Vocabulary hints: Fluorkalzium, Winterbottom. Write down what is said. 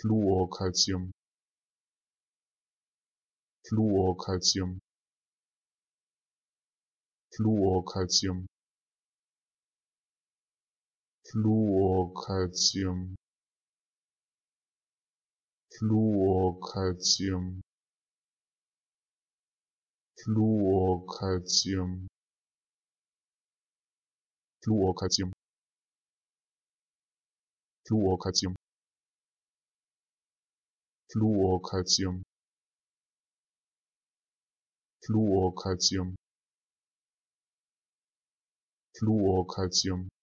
Fluorkalzium. Fluorkalzium. Fluorkalzium. Fluorkalzium. Fluorkalzium. Fluorkalzium. Fluorkalzium. Fluorkalzium. Fluorkalzium. Fluorkalzium. Fluorkalzium.